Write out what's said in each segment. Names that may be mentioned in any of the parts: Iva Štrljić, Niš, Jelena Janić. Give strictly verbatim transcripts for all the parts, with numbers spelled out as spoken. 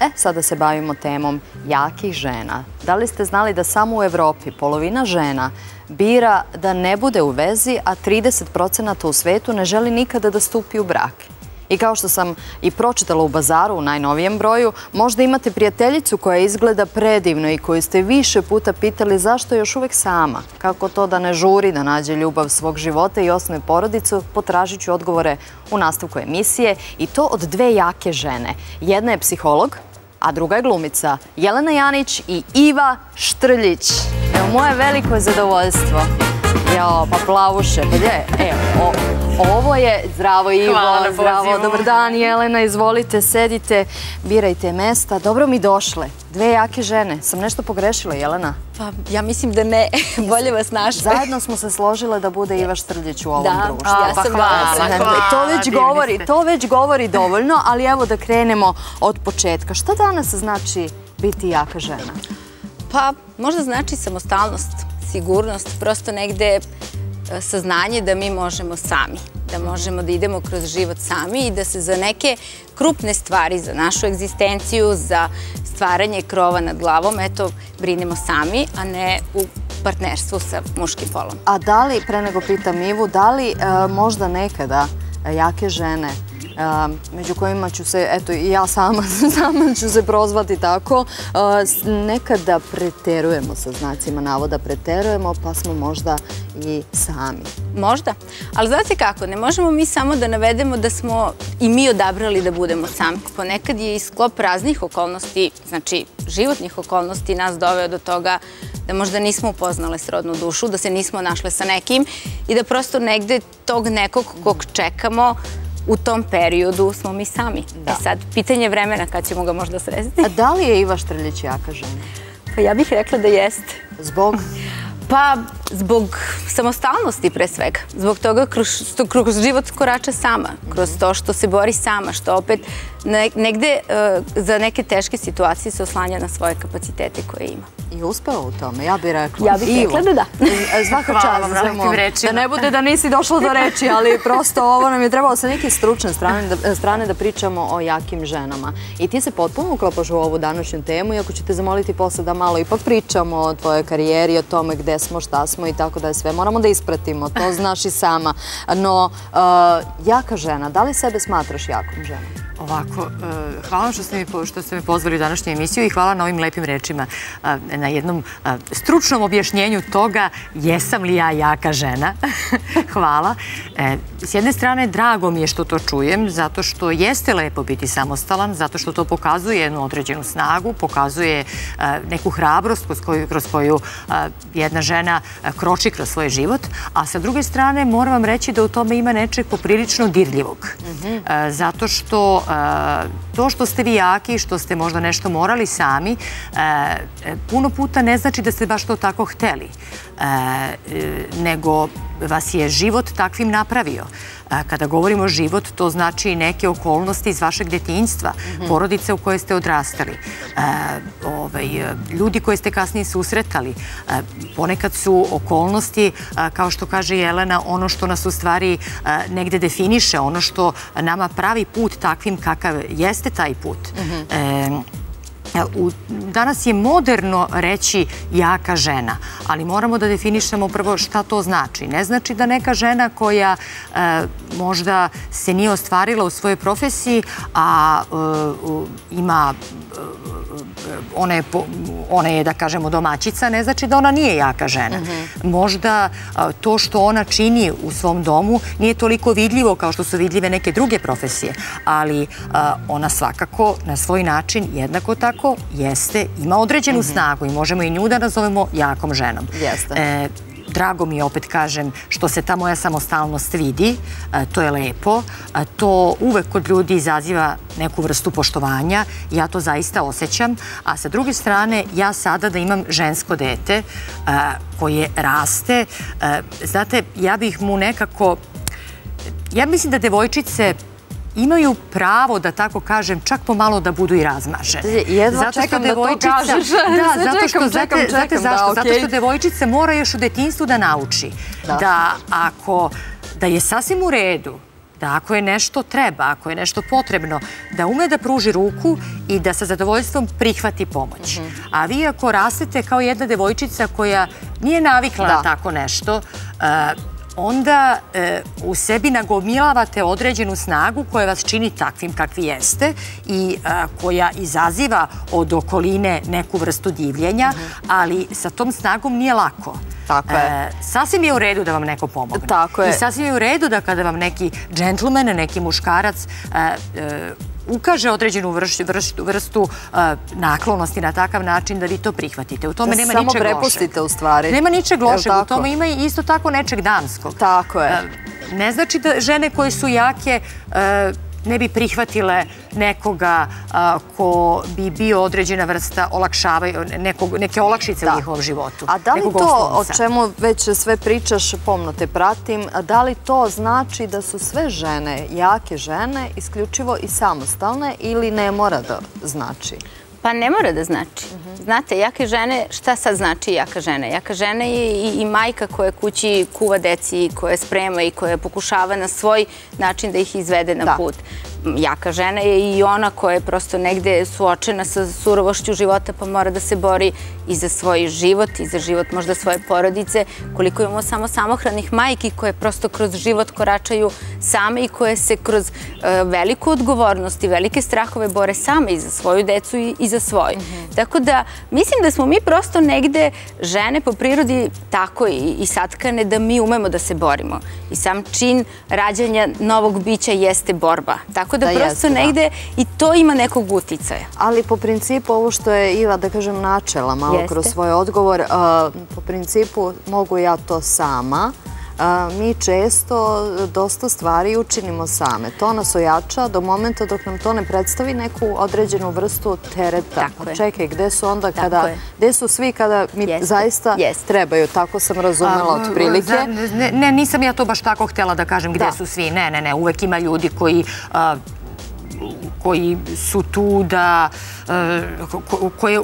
E, sada se bavimo temom jakih žena. Da li ste znali da samo u Evropi polovina žena bira da ne bude u vezi, a trideset posto u svetu ne želi nikada da stupi u brak? I kao što sam i pročitala u Bazaru u najnovijem broju, možda imate prijateljicu koja izgleda predivno i koju ste više puta pitali zašto je još uvek sama. Kako to da ne žuri da nađe ljubav svog života i osnuje porodicu, potražit ću odgovore u nastavku emisije, i to od dve jake žene. Jedna je psiholog, a druga je glumica. Jelena Janić i Iva Štrljić. Evo, moje veliko zadovoljstvo. Jao, pa plavuše, pa gdje? Evo, ovo je, zdravo Ivo, zdravo, dobar dan Jelena, izvolite, sedite, birajte mesta. Dobro mi došle, dve jake žene, sam nešto pogrešila Jelena? Pa, ja mislim da ne, bolje vas našli. Zajedno smo se složile da bude Iva Štrljić u ovom društvu. Da, ja sam hvala. To već govori dovoljno, ali evo da krenemo od početka. Šta danas znači biti jaka žena? Pa, možda znači samostalnost, sigurnost, prosto negde saznanje da mi možemo sami, da možemo da idemo kroz život sami i da se za neke krupne stvari, za našu egzistenciju, za stvaranje krova nad glavom, eto, brinemo sami, a ne u partnerstvu sa muškim polom. A da li, pre nego pitam Ivu, da li možda nekada jake žene, među kojima ću se, eto i ja sama, sama ću se prozvati tako, nekada preterujemo sa znacima navoda, preterujemo pa smo možda i sami. Možda, ali znate kako, ne možemo mi samo da navedemo da smo i mi odabrali da budemo sami. Ponekad je i sklop raznih okolnosti, znači životnih okolnosti, nas doveo do toga da možda nismo upoznale srodnu dušu, da se nismo našle sa nekim i da prosto negde tog nekog kog čekamo u tom periodu smo mi sami. E sad, pitanje vremena kad ćemo ga možda sresti. A da li je Iva Štrljić jaka žena? Pa ja bih rekla da jeste. Zbog? Pa zbog samostalnosti pre svega. Zbog toga što kroz život korača sama. Kroz to što se bori sama. Što opet negde za neke teške situacije se oslanja na svoje kapacitete koje ima. I uspeo u tome, ja bih rekla. Ja bih rekla da da. Svaka čast za mom. Da ne bude da nisi došla do reči, ali prosto ovo nam je trebalo sa neke stručne strane da pričamo o jakim ženama. I ti se potpuno uklapaš u ovu današnju temu, iako ću te zamoliti posle da malo ipak pričamo o tvojoj karijeri, o tome gde smo, šta smo i tako da je sve. Moramo da ispratimo, to znaš i sama. No, jaka žena, da li sebe smatraš jakom ženom? Ovako, hvala vam što ste me pozvali u današnju emisiju i hvala na ovim lepim rečima, na jednom stručnom objašnjenju toga jesam li ja jaka žena. Hvala. S jedne strane, drago mi je što to čujem, zato što jeste lepo biti samostalan, zato što to pokazuje jednu određenu snagu, pokazuje neku hrabrost kroz koju jedna žena kroči kroz svoj život, a sa druge strane moram vam reći da u tome ima nečeg poprilično dirljivog. Zato što to što ste vi jaki, što ste možda nešto morali sami, puno puta ne znači da ste baš to tako hteli, nego vas je život takvim napravio. Kada govorimo život, to znači neke okolnosti iz vašeg detinjstva, porodice u kojoj ste odrastali, ljudi koje ste kasnije susretali. Ponekad su okolnosti, kao što kaže Jelena, ono što nas u stvari negde definiše, ono što nama pravi put takvim kakav jeste taj put. Danas je moderno reći jaka žena, ali moramo da definišemo prvo šta to znači. Ne znači da neka žena koja možda se nije ostvarila u svojoj profesiji, a ima, ona je da kažemo domaćica, ne znači da ona nije jaka žena. Možda to što ona čini u svom domu nije toliko vidljivo kao što su vidljive neke druge profesije, ali ona svakako na svoj način jednako tako jeste, ima određenu snagu i možemo i nju da nazovemo jakom ženom. Jeste. Drago mi je, opet kažem, što se ta moja samostalnost vidi, to je lepo, to uvek kod ljudi izaziva neku vrstu poštovanja, ja to zaista osjećam, a sa druge strane ja sada da imam žensko dete koje raste, znate, ja bih mu nekako, ja mislim da devojčice imaju pravo, da tako kažem, čak pomalo da budu i razmažene. Jedva čekam da to kažeš. Da, zato što, znate zašto? Zato što devojčice mora još u detinjstvu da nauči da ako, da je sasvim u redu da ako je nešto treba, ako je nešto potrebno, da ume da pruži ruku i da sa zadovoljstvom prihvati pomoć. A vi ako rastete kao jedna devojčica koja nije navikla na tako nešto, onda u sebi nagomilavate određenu snagu koja vas čini takvim kakvi jeste i koja izaziva od okoline neku vrstu divljenja, ali sa tom snagom nije lako. Sasvim je u redu da vam neko pomogne. I sasvim je u redu da kada vam neki džentlmen, neki muškarac ukaže određenu vrstu naklonosti na takav način da vi to prihvatite. U tome nema ničeg lošeg. Samo prepustite u stvari. Nema ničeg lošeg, u tome ima isto tako nečeg damskog. Tako je. Ne znači da žene koje su jake ne bi prihvatile nekoga ko bi bio određena vrsta neke olakšice u njihovom životu. A da li to, o čemu već sve pričaš, pomno te pratim, da li to znači da su sve žene, jake žene, isključivo i samostalne ili ne mora da znači? Pa ne mora da znači. Znate, jake žene, šta sad znači jaka žena? Jaka žena je i majka koja kući kuva deci, koja sprema i koja pokušava na svoj način da ih izvede na put. Jaka žena je i ona koja je prosto negde suočena sa surovošću života pa mora da se bori i za svoj život i za život možda svoje porodice. Koliko imamo samo samohranih majki koje prosto kroz život koračaju same i koje se kroz veliku odgovornost i velike strahove bore same i za svoju decu i za svoj. Tako da mislim da smo mi prosto negde žene po prirodi tako i satkane da mi umemo da se borimo. I sam čin rađanja novog bića jeste borba. Tako da prosto negde i to ima nekog uticaja. Ali po principu ovo što je Iva, da kažem, načela malo kroz svoj odgovor, po principu mogu ja to sama, mi često dosta stvari učinimo same. To nas ojača do momenta dok nam to ne predstavi neku određenu vrstu tereta. Pa čekaj, gde su onda kada, gde su svi kada mi zaista trebaju, tako sam razumela otprilike. Ne, nisam ja to baš tako htela da kažem gde su svi, ne, ne, ne, uvek ima ljudi koji... koji su tu da, koje,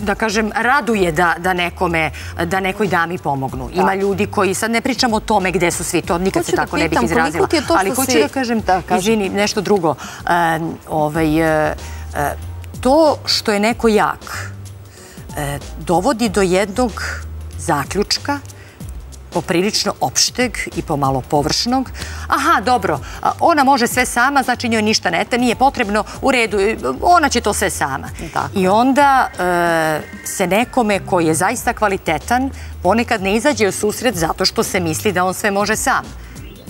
da kažem, raduje da nekome, da nekoj dami pomognu. Ima ljudi koji, sad ne pričamo o tome gde su svi, to nikad se tako ne bih izrazila. Ali hoću da kažem, izvini, nešto drugo. To što je neko jak dovodi do jednog zaključka poprilično opšteg i pomalo površnog. Aha, dobro, ona može sve sama, znači njoj ništa ne, nije potrebno, u redu, ona će to sve sama. I onda se nekome koji je zaista kvalitetan ponekad ne izađe u susret zato što se misli da on sve može sam.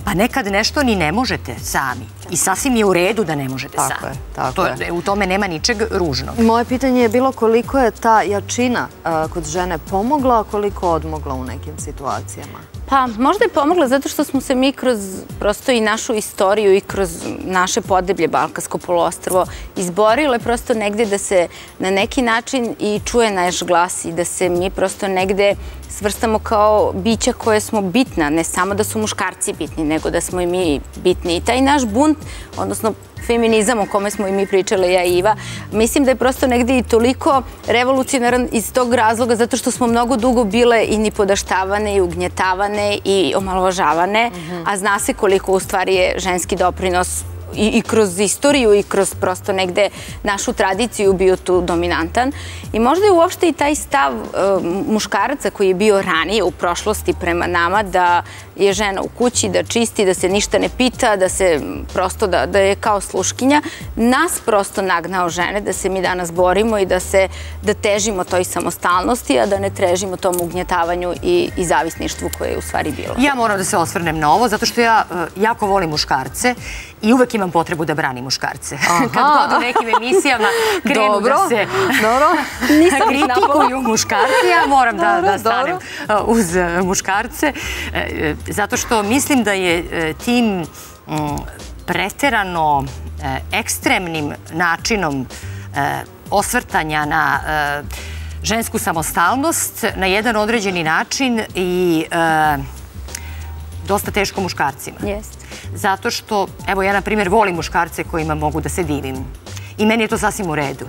Pa nekad nešto ni ne možete sami. I sasvim je u redu da ne možete sami. U tome nema ničeg ružnog. Moje pitanje je bilo koliko je ta jačina kod žene pomogla, a koliko odmogla u nekim situacijama? Pa možda je pomogla zato što smo se mi kroz prosto i našu istoriju i kroz naše podeblje, Balkansko poluostrvo, izborile prosto negde da se na neki način i čuje naš glas i da se mi prosto negde svrstamo kao bića koje smo bitna, ne samo da su muškarci bitni, nego da smo i mi bitni. I taj naš bunt, odnosno feminizam o kome smo i mi pričale, ja i Iva, mislim da je prosto negde i toliko revolucionaran iz tog razloga zato što smo mnogo dugo bile i nipodaštavane i ugnjetavane i omalovažavane, a zna se koliko u stvari je ženski doprinos i kroz istoriju i kroz prosto negde našu tradiciju bio tu dominantan. I možda je uopšte i taj stav muškaraca koji je bio ranije u prošlosti prema nama da je žena u kući, da čisti, da se ništa ne pita, da se prosto, da je kao sluškinja, nas prosto nagnao žene da se mi danas borimo i da se, da težimo toj samostalnosti, a da ne težimo tom ugnjetavanju i zavisništvu koje je u stvari bilo. Ja moram da se osvrnem na ovo, zato što ja jako volim muškarce i uvek imam potrebu da branim muškarce. Kad god u nekim emisijama krenu da se kritikuju muškarci, ja moram da stanem uz muškarce. Zato što mislim da je tim preterano ekstremnim načinom osvrtanja na žensku samostalnost na jedan određeni način i dosta teško muškarcima. Zato što, evo ja na primjer volim muškarce kojima mogu da se divim i meni je to sasvim u redu.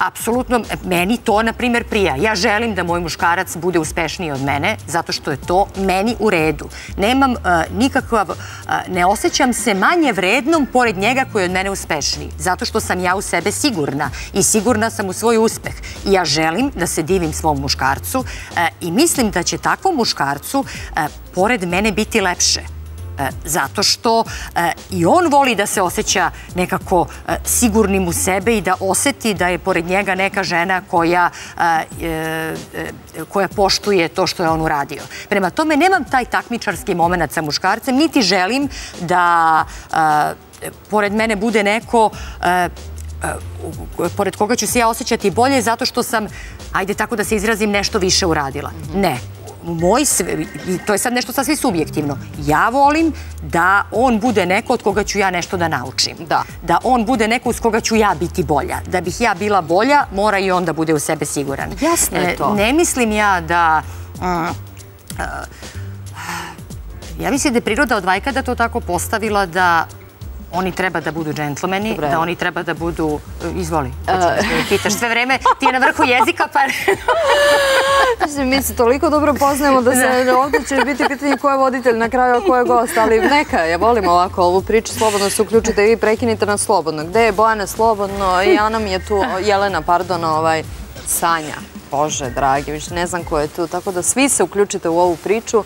apsolutno, meni to, na primjer, prija. Ja želim da moj muškarac bude uspešniji od mene, zato što je to meni u redu. Nemam nikakav, ne osjećam se manje vrednom pored njega koji je od mene uspešniji, zato što sam ja u sebe sigurna i sigurna sam u svoj uspeh. I ja želim da se divim svom muškarcu i mislim da će takvom muškarcu pored mene biti lepše. Zato što i on voli da se osjeća nekako sigurnim u sebe i da oseti da je pored njega neka žena koja, koja poštuje to što je on uradio. Prema tome, nemam taj takmičarski moment sa muškarcem, niti želim da pored mene bude neko pored koga ću se ja osjećati bolje zato što sam, ajde tako da se izrazim, nešto više uradila. Ne. Moj, to je sad nešto sasvim subjektivno. Ja volim da on bude neko od koga ću ja nešto da naučim. Da. Da on bude neko uz koga ću ja biti bolja. Da bih ja bila bolja, mora i on da bude u sebe siguran. Jasno je to. Ne mislim ja da... Ja mislim da je priroda od vajkada to tako postavila da oni treba da budu džentlmeni, da oni treba da budu... Izvoli, pitaš sve vreme, ti je na vrhu jezika, pa... Mi se toliko dobro poznajemo da se ovdje će biti pitanje ko je voditelj na kraju, a ko je gost, ali neka, ja volim ovako ovu priču, slobodno se uključite i vi prekinite na slobodno. Gde je Bojana slobodno i Ana mi je tu, Jelena, pardon, Sanja. Bože, dragi, više ne znam ko je tu, tako da svi se uključite u ovu priču.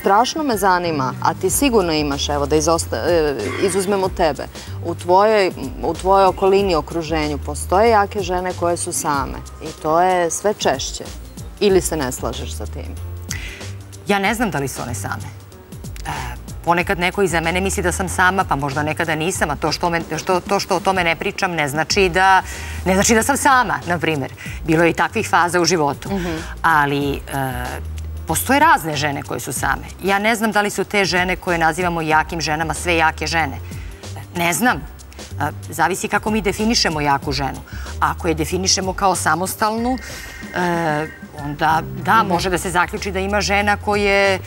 Strašno me zanima, a ti sigurno imaš, evo, da izuzmemo tebe, u tvojoj okolini, okruženju, postoje jake žene koje su same i to je sve češće. Ili se ne slažeš sa tim? Ja ne znam da li su one same. Ponekad neko iza mene misli da sam sama, pa možda nekada nisam, a to što o tome ne pričam ne znači da sam sama, na primjer. Bilo je i takvih faza u životu. Ali postoje razne žene koje su same. Ja ne znam da li su te žene koje nazivamo jakim ženama sve jake žene. Ne znam. Zavisi kako mi definišemo jaku ženu. Ako je definišemo kao samostalnu, onda da, može da se zaključi da ima žena koje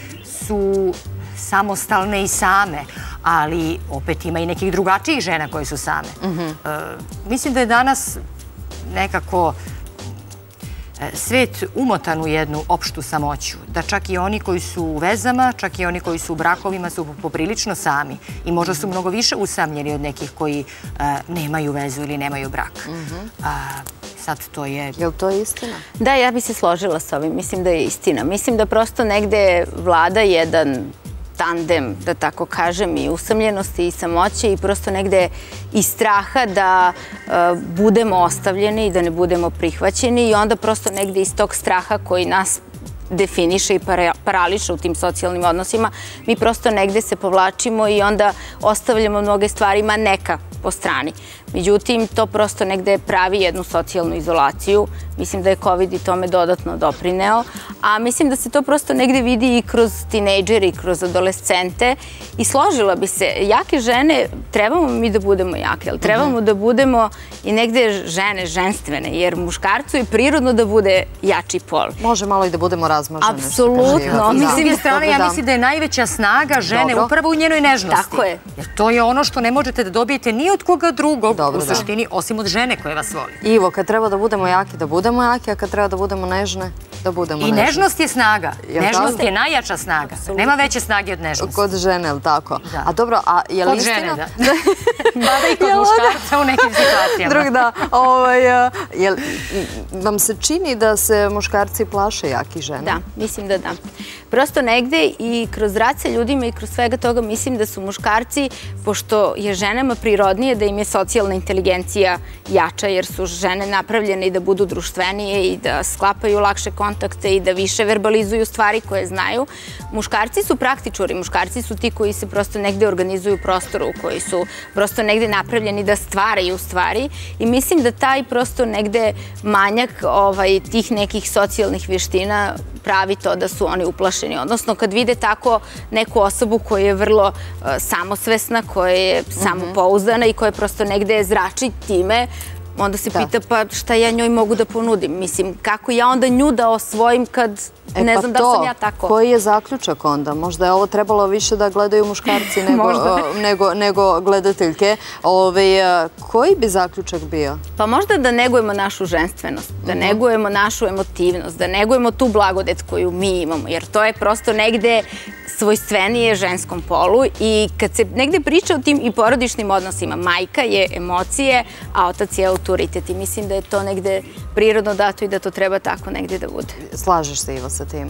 su... samostalne i same, ali opet ima i nekih drugačijih žena koje su same. Mislim da je danas nekako svet umotan u jednu opštu samoću, da čak i oni koji su u vezama, čak i oni koji su u brakovima su poprilično sami i možda su mnogo više usamljeni od nekih koji nemaju vezu ili nemaju brak. Sad to je... Je li to istina? Da, ja bi se složila s ovim, mislim da je istina. Mislim da prosto negde vlada jedan tandem, da tako kažem, i usamljenosti i samoće i prosto negde i straha da budemo ostavljeni i da ne budemo prihvaćeni i onda prosto negde iz tog straha koji nas definiše i parališe u tim socijalnim odnosima, mi prosto negde se povlačimo i onda ostavljamo mnoge stvarima neka po strani. Međutim, to prosto negde pravi jednu socijalnu izolaciju. Mislim da je COVID i tome dodatno doprineo. A mislim da se to prosto negde vidi i kroz tinejdžere i kroz adolescente. I složila bi se, jake žene, trebamo mi da budemo jake, ali trebamo da budemo i negde žene, ženstvene, jer muškarcu je prirodno da bude jači pol. Može malo i da budemo razmažene. Apsolutno. S druge strane, ja mislim da je najveća snaga žene upravo u njenoj nežnosti. Tako je. Jer to je ono što ne možete da dobijete ni od koga drugog, u suštini, osim od žene koje vas voli. Ivo, kad treba da budemo jaki, da budemo jaki, a kad treba da budemo nežne, da budemo nežne. I nežnost je snaga. Nežnost je najjača snaga. Nema veće snage od nežnosti. Kod žene, ili tako? A dobro, a je li istina? Kod žene, da. Mada i kod muškarca u nekim situacijama. Drug, da. Vam se čini da se muškarci plaše jakih žena? Da, mislim da da. Prosto negde i kroz rad sa ljudima i kroz svega toga mislim da su muškarci, pošto je ženama prirodnije da im je socijalna inteligencija jača, jer su žene napravljene i da budu društvenije i da sklapaju lakše kontakte i da više verbalizuju stvari koje znaju. Muškarci su praktičari, muškarci su ti koji se prosto negde organizuju prostoru, koji su prosto negde napravljeni da stvaraju stvari i mislim da taj prosto negde manjak tih nekih socijalnih vještina pravi to da su oni uplašeni. Odnosno, kad vide tako neku osobu koja je vrlo samosvesna, koja je samopouzdana i koja prosto negde zrači time, onda se pita pa šta ja njoj mogu da ponudim. Mislim, kako ja onda nju da osvojim kad ne znam da sam ja tako. Koji je zaključak onda? Možda je ovo trebalo više da gledaju muškarci nego gledateljke. Koji bi zaključak bio? Pa možda da negujemo našu ženstvenost, da negujemo našu emotivnost, da negujemo tu blagodet koju mi imamo, jer to je prosto negde svojstvenije ženskom polu i kad se negde priča o tim i porodičnim odnosima, majka je emocije, a otac je autoritet i mislim da je to negde prirodno dato i da to treba tako negde da bude. Slažeš se, Iva, sa tim?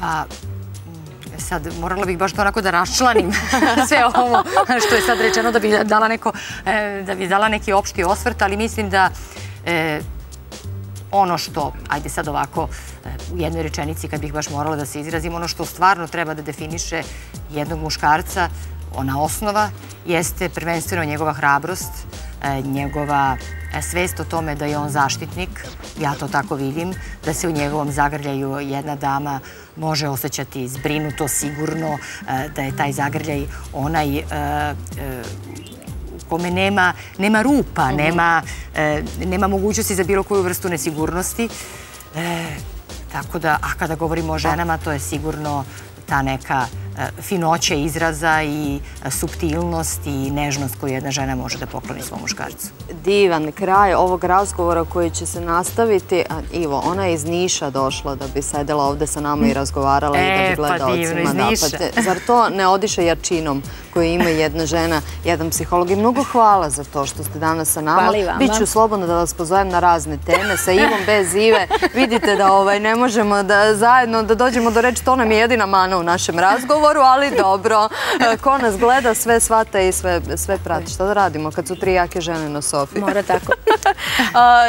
Pa... sad morala bih baš to onako da raščlanim sve ovo što je sad rečeno da bih dala, neko, da bi dala neki opšti osvrt, ali mislim da e, ono što, ajde sad ovako u jednoj rečenici kad bih baš morala da se izrazim, ono što stvarno treba da definiše jednog muškarca, ona osnova, jeste prvenstveno njegova hrabrost, njegova svest o tome da je on zaštitnik, ja to tako vidim, da se u njegovom zagrljaju jedna dama može osjećati zbrinuto, sigurno, da je taj zagrljaj onaj u kome nema rupa, nema mogućnosti za bilo koju vrstu nesigurnosti. Tako da, a kada govorimo o ženama, to je sigurno ta neka finoća izraza i suptilnost i nežnost koju jedna žena može da pokloni svom muškarcu. Divan kraj ovog razgovora koji će se nastaviti. Ivo, ona je iz Niša došla da bi sedela ovde sa nama i razgovarala i da bi gledaocima napad. Zar to ne odiše jačinom koju ima jedna žena, jedan psiholog? I mnogo hvala za to što ste danas sa nama. Biću slobodno da vas pozovem na razne teme sa Ivom, bez Ive. Vidite da ne možemo da zajedno da dođemo do reči, to nam je jedina mana u našem razgovoru, ali dobro, ko nas gleda sve shvata i sve prati. Šta da radimo kad su tri jake žene na sofi? Mora tako.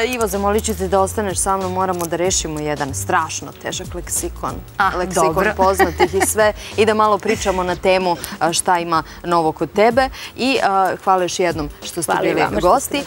Ivo, zamolit ću te da ostaneš sa mnom, moramo da rešimo jedan strašno težak leksikon, leksikon poznatih i sve, i da malo pričamo na temu šta ima novo kod tebe. I hvala još jednom što ste bili gosti.